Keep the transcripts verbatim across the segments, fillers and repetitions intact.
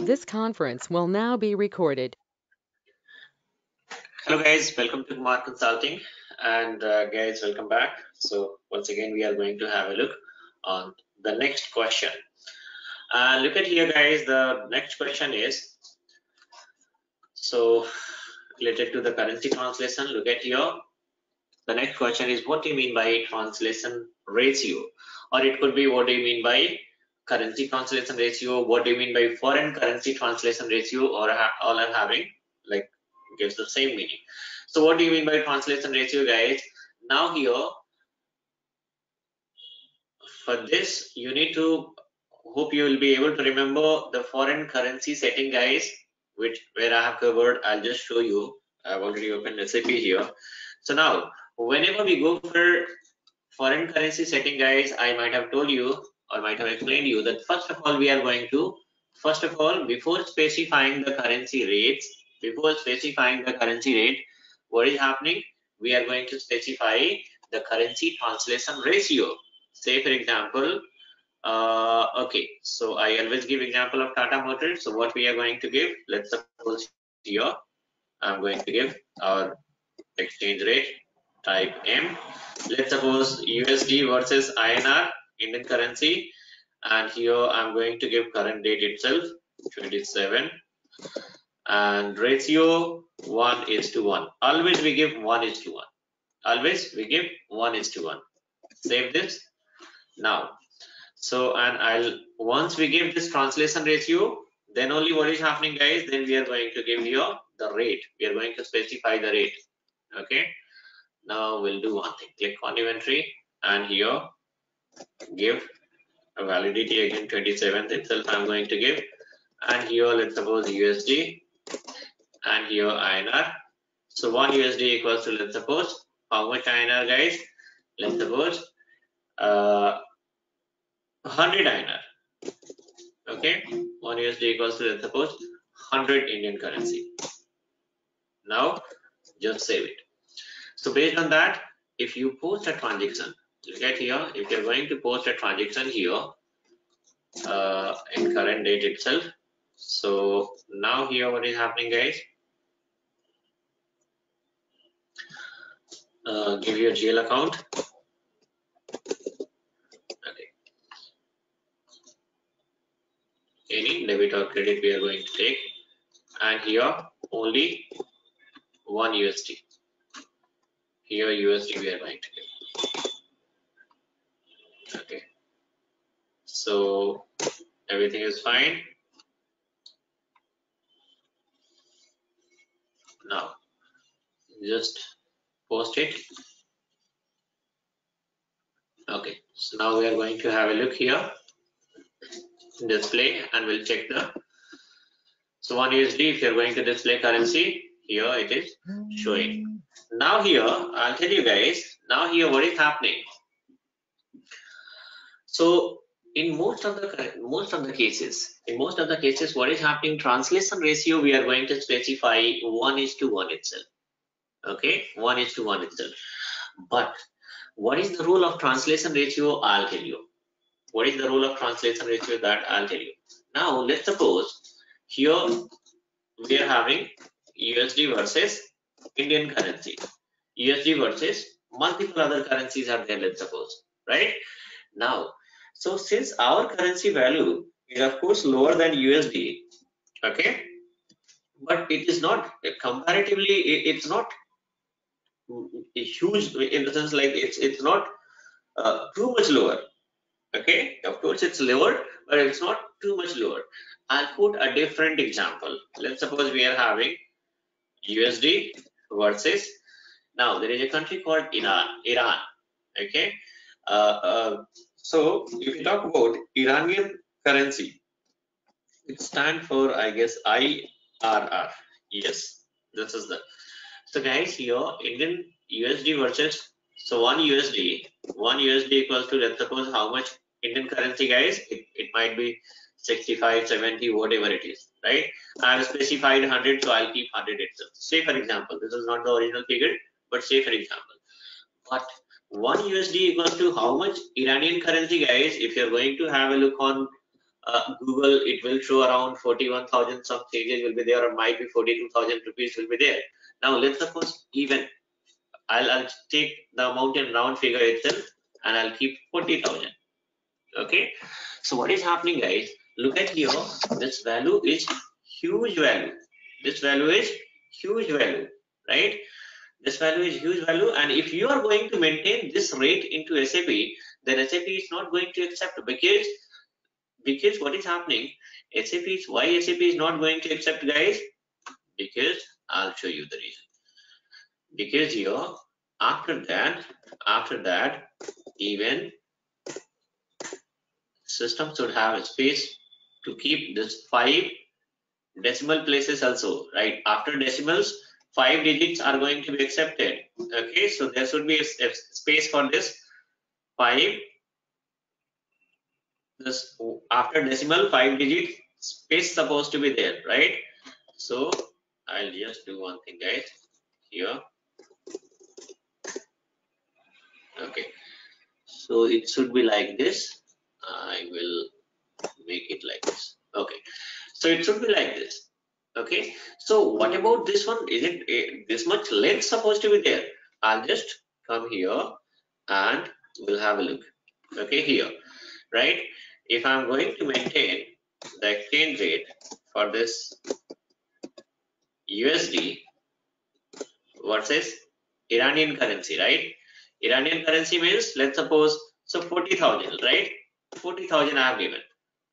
This conference will now be recorded. Hello guys, welcome to Kumar Consulting, and uh, guys, welcome back. So once again we are going to have a look on the next question. Uh, look at here guys, the next question is so related to the currency translation. Look at here, the next question is what do you mean by translation ratio, or it could be what do you mean by currency translation ratio, what do you mean by foreign currency translation ratio, or all are having like gives the same meaning. So what do you mean by translation ratio guys? Now here for this you need to, hope you will be able to remember the foreign currency setting guys, which where I have covered. I'll just show you, I've already opened S A P here. So now whenever we go for foreign currency setting guys, I might have told you or might have explained you that first of all we are going to, first of all before specifying the currency rates, before specifying the currency rate, what is happening, we are going to specify the currency translation ratio. Say for example, uh, okay, so I always give example of Tata Motors. So what we are going to give, let's suppose here I'm going to give our exchange rate, type M, let's suppose U S D versus I N R, Indian currency, and here I'm going to give current date itself twenty-seven and ratio one is to one. Always we give one is to one, always we give one is to one. Save this now. So and I'll, once we give this translation ratio, then only what is happening guys, then we are going to give here the rate, we are going to specify the rate. Okay, now we'll do one thing, click on inventory and here give a validity again twenty-seventh itself I'm going to give, and here let's suppose U S D and here I N R. So one U S D equals to, let's suppose how much I N R guys, let's suppose uh, one hundred I N R. Okay, one U S D equals to, let's suppose one hundred Indian currency. Now just save it. So based on that, if you post a transaction, look at here, if you're going to post a transaction here uh, in current date itself, so now here what is happening guys, uh, give your G L account. Okay, any debit or credit we are going to take, and here only one U S D, here U S D we are going to take. Okay, so everything is fine. Now just post it. Okay, so now we are going to have a look here, display, and we'll check the, so one U S D, if you're going to display currency, here it is showing. Now here I'll tell you guys, now here what is happening. So in most of the most of the cases, in most of the cases, what is happening? Translation ratio we are going to specify one is to one itself. Okay, one is to one itself. But what is the role of translation ratio? I'll tell you. What is the role of translation ratio? That I'll tell you. Now let's suppose here we are having U S D versus Indian currency, U S D versus multiple other currencies are there. Let's suppose, right now. So since our currency value is of course lower than U S D, okay, but it is not comparatively, it's not huge in the sense like it's it's not uh, too much lower. Okay, of course it's lower, but it's not too much lower. I'll put a different example. Let's suppose we are having U S D versus, now there is a country called Iran. Iran. Okay. Uh, uh, So if you talk about Iranian currency, it stands for, I guess, I R R. Yes, this is the. So guys, here Indian U S D versus, so one U S D, one U S D equals to, let's suppose how much Indian currency, guys? It, it might be sixty-five, seventy, whatever it is, right? I have specified one hundred, so I'll keep one hundred itself. Say for example, this is not the original figure, but say for example, but one U S D equals to how much Iranian currency, guys? If you're going to have a look on uh, Google, it will show around forty-one thousand some pages will be there, or might be forty-two thousand rupees will be there. Now let's suppose even I'll, I'll take the amount in round figure itself and I'll keep forty thousand. Okay, so what is happening, guys? Look at here, this value is huge value. This value is huge value, right? This value is huge value, and if you are going to maintain this rate into S A P, then S A P is not going to accept, because because what is happening, S A P is, why S A P is not going to accept, guys? Because I'll show you the reason. Because here after that, after that, even system should have a space to keep this five decimal places also, right? After decimals, five digits are going to be accepted. Okay, so there should be a, a space for this five. This after decimal five digit space supposed to be there, right? So I'll just do one thing, guys. Here, okay. So it should be like this. I will make it like this. Okay, so it should be like this. Okay, so what about this one? Isn't this much length supposed to be there? I'll just come here and we'll have a look. Okay, here, right? If I'm going to maintain the exchange rate for this U S D versus Iranian currency, right? Iranian currency means, let's suppose, so forty thousand, right? forty thousand I have given,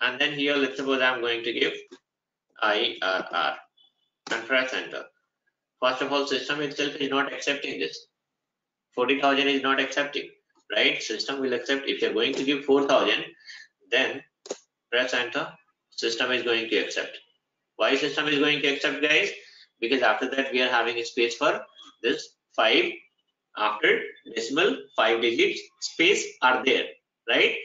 and then here let's suppose I'm going to give I R R and press enter. First of all, system itself is not accepting this. forty thousand is not accepting, right? System will accept if you're going to give four thousand, then press enter. System is going to accept. Why system is going to accept, guys? Because after that we are having a space for this five, after decimal five digits space are there, right?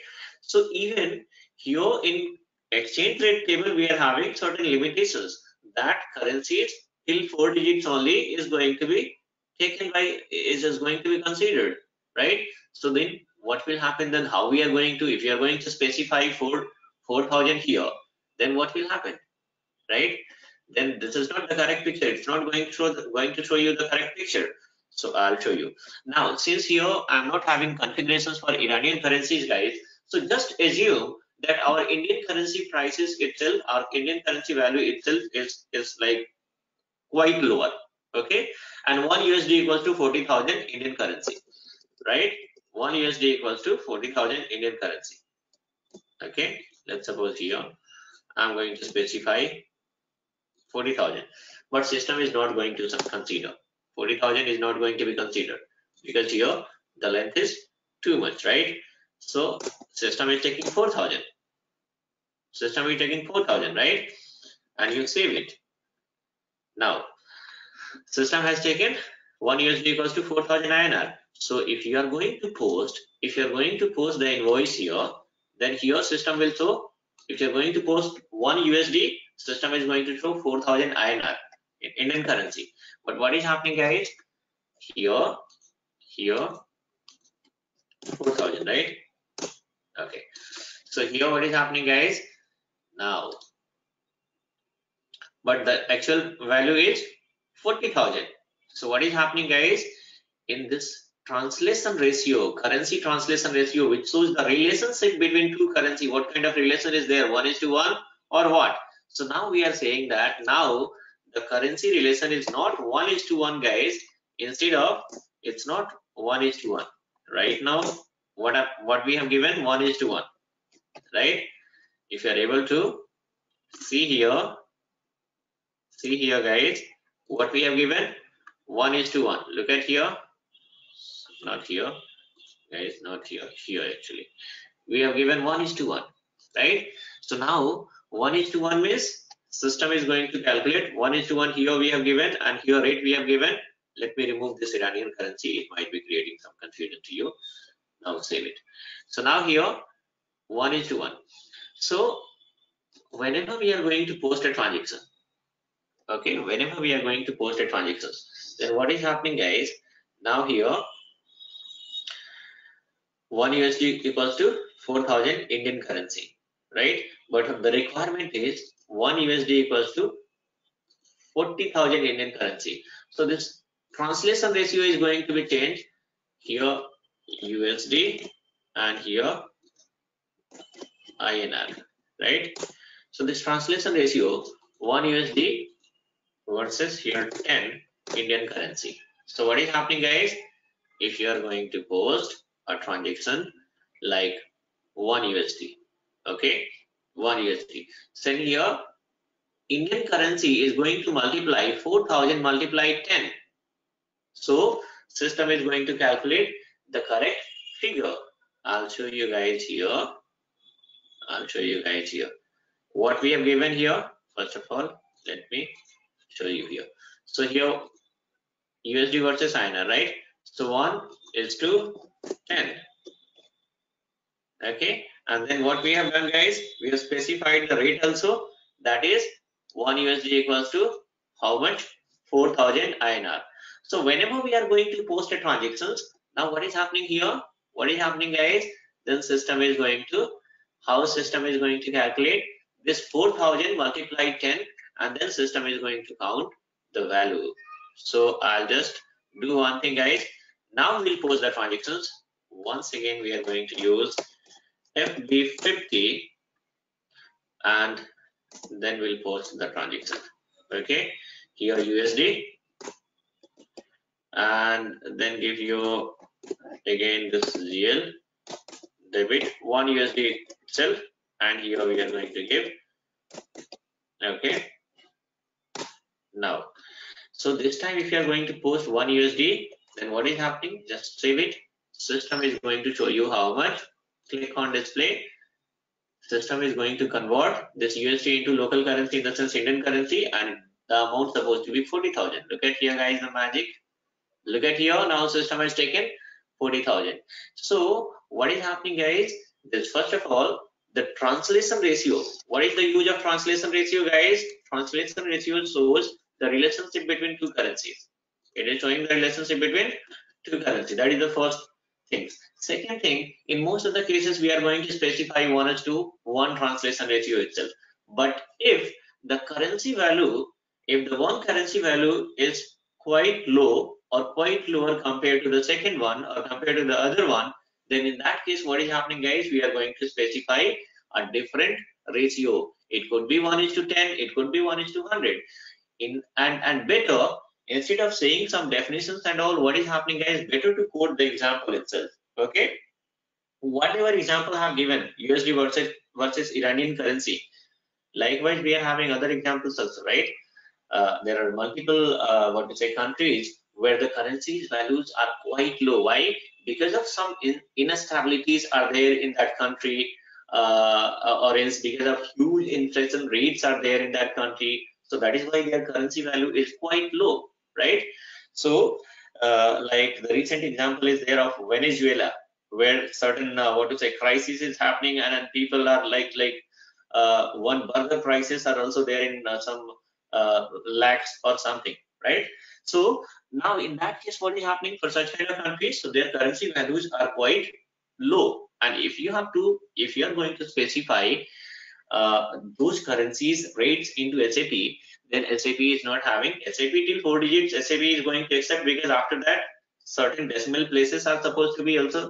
So even here in exchange rate table, we are having certain limitations that currencies till four digits only is going to be taken by, is just going to be considered, right? So then what will happen then? How we are going to, if you are going to specify four four thousand here, then what will happen, right? Then this is not the correct picture. It's not going to show the, going to show you the correct picture. So I'll show you now. Since here I'm not having configurations for Iranian currencies, guys. So just assume that our Indian currency prices itself, our Indian currency value itself is, is like quite lower, okay? And one U S D equals to forty thousand Indian currency, right? One U S D equals to forty thousand Indian currency, okay? Let's suppose here, I'm going to specify forty thousand, but system is not going to consider. forty thousand is not going to be considered because here the length is too much, right? So system is taking four thousand. System is taking four thousand, right? And you save it. Now system has taken one U S D equals to four thousand I N R. So if you are going to post, if you are going to post the invoice here, then here system will show, if you are going to post one U S D, system is going to show four thousand I N R in Indian currency. But what is happening, guys? Here, here, four thousand, right? Okay, so here what is happening, guys? Now, but the actual value is forty thousand. So what is happening, guys? In this translation ratio, currency translation ratio, which shows the relationship between two currency, what kind of relation is there, one is to one or what? So now we are saying that now the currency relation is not one is to one, guys. Instead of, it's not one is to one. Right now, what have, what we have given one is to one, right? If you are able to see here, see here, guys, what we have given one is to one. Look at here, not here, guys, not here, here actually. We have given one is to one, right? So now one is to one means system is going to calculate one is to one. Here we have given, and here rate we have given. Let me remove this Iranian currency. It might be creating some confusion to you. Now save it. So now here, one is to one. So whenever we are going to post a transaction, okay, whenever we are going to post a transaction, then what is happening, guys? Now here, one U S D equals to four thousand Indian currency. right? But the requirement is one U S D equals to forty thousand Indian currency. So this translation ratio is going to be changed here, U S D, and here I N R, right? So this translation ratio one U S D versus here ten Indian currency. So what is happening, guys? If you are going to post a transaction like one U S D, okay, one U S D, then here Indian currency is going to multiply four thousand multiplied ten. So system is going to calculate the correct figure. I'll show you guys here. I'll show you guys here what we have given here. First of all, let me show you here. So here U S D versus I N R, right? So one is to ten, okay? And then what we have done, guys, we have specified the rate also, that is one U S D equals to how much? four thousand I N R. So whenever we are going to post a transactions, now what is happening here? What is happening, guys? Then system is going to, how system is going to calculate this four thousand multiplied ten, and then system is going to count the value. So I'll just do one thing, guys. Now we'll post the transactions. Once again, we are going to use F B fifty, and then we'll post the transaction. Okay, here U S D, and then give you again this G L debit one U S D itself, and here we are going to give, okay. Now, so this time if you are going to post one U S D, then what is happening? Just save it. System is going to show you how much. Click on display. System is going to convert this U S D into local currency, in the sense Indian currency, and the amount supposed to be forty thousand. Look at here, guys, the magic. Look at here. Now system has taken forty thousand. So what is happening, guys? This, first of all, the translation ratio. What is the use of translation ratio, guys? Translation ratio shows the relationship between two currencies. It is showing the relationship between two currencies. That is the first thing. Second thing, in most of the cases, we are going to specify one is to one translation ratio itself. But if the currency value, if the one currency value is quite low or quite lower compared to the second one or compared to the other one, then in that case, what is happening, guys? We are going to specify a different ratio. It could be one is to ten, it could be one is to one hundred. In and and better, instead of saying some definitions and all, what is happening, guys? Better to quote the example itself. Okay, whatever example I have given, U S D versus versus Iranian currency. Likewise, we are having other examples also, right? Uh, there are multiple uh, what to say countries where the currencies values are quite low. Why? Because of some in, instabilities are there in that country, uh, or else because of huge inflation rates are there in that country. So that is why their currency value is quite low, right? So uh, like the recent example is there of Venezuela, where certain uh, what to say crisis is happening, and, and people are like like uh, one burger prices are also there in uh, some uh, lakhs or something, right? So now in that case, what is happening for such kind of countries? So their currency values are quite low, and if you have to, if you are going to specify Uh, those currencies rates into S A P, then S A P is not having S A P till four digits. S A P is going to accept, because after that certain decimal places are supposed to be also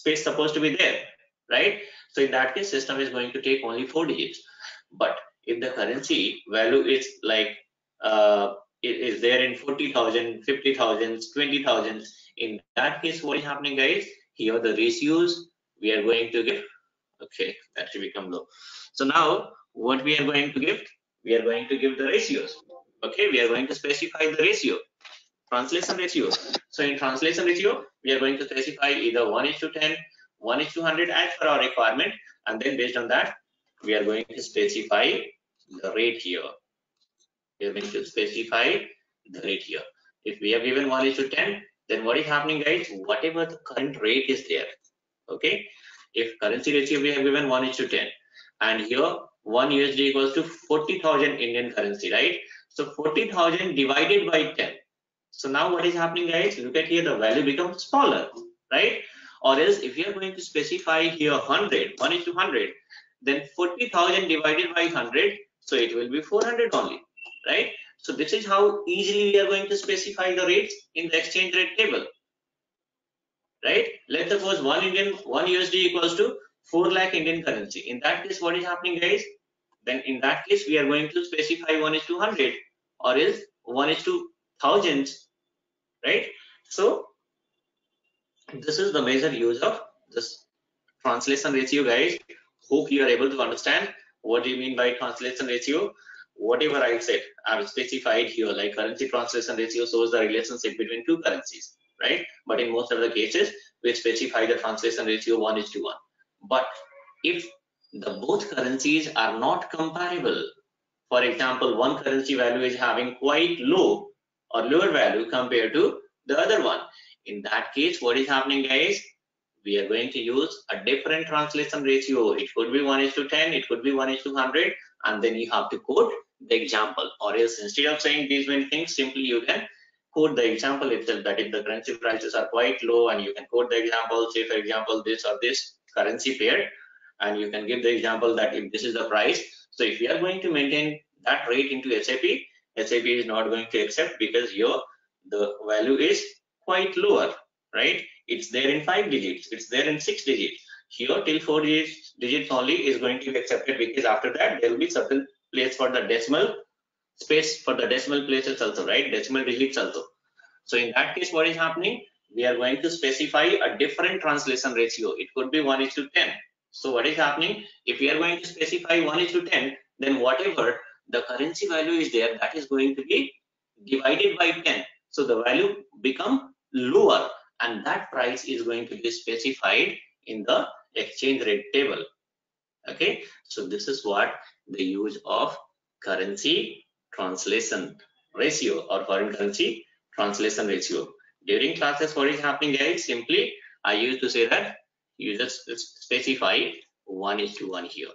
space supposed to be there, right? So in that case, system is going to take only four digits. But if the currency value is like uh, it is there in forty thousand, fifty thousand, twenty thousand, in that case, what is happening, guys? Here the ratios we are going to get. Okay, that should become low. So now what we are going to give, we are going to give the ratios. Okay, we are going to specify the ratio, translation ratio. So in translation ratio, we are going to specify either one is to ten, one is to one hundred as per our requirement, and then based on that, we are going to specify the rate here. We are going to specify the rate here. If we have given one is to ten, then what is happening, guys? Whatever the current rate is there, okay. If currency ratio we have given one is to ten, and here one U S D equals to forty thousand Indian currency, right? So forty thousand divided by ten. So now what is happening, guys? Look at here, the value becomes smaller, right? Or else if you are going to specify here one hundred, one is to one hundred, then forty thousand divided by one hundred, so it will be four hundred only, right? So this is how easily we are going to specify the rates in the exchange rate table, right? Let's suppose one Indian, one U S D equals to four lakh Indian currency. In that case, what is happening, guys? Then in that case, we are going to specify one is to one hundred or else one is to thousands, right? So this is the major use of this translation ratio, guys. Hope you are able to understand what do you mean by translation ratio. Whatever I said, I've specified here, like currency translation ratio shows the relationship between two currencies, right? But in most of the cases, we specify the translation ratio one is to one. But if the both currencies are not comparable, for example, one currency value is having quite low or lower value compared to the other one, in that case, what is happening, guys? We are going to use a different translation ratio. It could be one is to ten, it could be one is to one hundred, and then you have to quote the example, or else instead of saying these many things, simply you can quote the example itself, that if the currency prices are quite low, and you can quote the example, say for example this or this currency pair, and you can give the example that if this is the price. So if you are going to maintain that rate into S A P, S A P is not going to accept, because your the value is quite lower, right? It's there in five digits, it's there in six digits. Here till four digits, digits only is going to be accepted, because after that there will be certain place for the decimal space for the decimal places also, right? Decimal digits also. So in that case, what is happening? We are going to specify a different translation ratio. It could be one is to ten. So what is happening? If we are going to specify one is to ten, then whatever the currency value is there, that is going to be divided by ten. So the value become lower, and that price is going to be specified in the exchange rate table. Okay, so this is what the use of currency translation ratio or foreign currency translation ratio. During classes, what is happening, guys? Simply I used to say that you just specify one is to one here,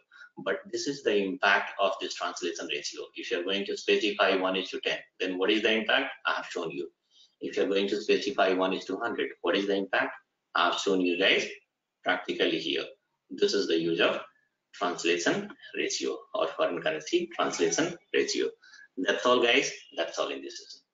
but this is the impact of this translation ratio. If you're going to specify one is to ten, then what is the impact? I have shown you. If you're going to specify one is to one hundred, what is the impact? I have shown you, guys, practically here. This is the use of translation ratio or foreign currency translation ratio. That's all, guys. That's all in this lesson.